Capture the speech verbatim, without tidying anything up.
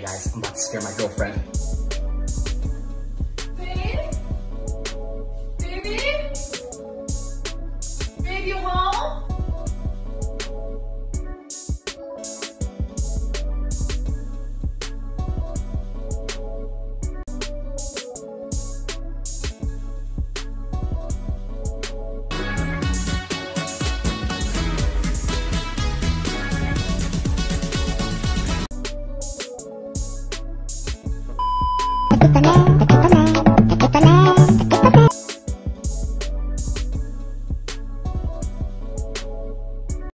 guys, I'm about to scare my girlfriend.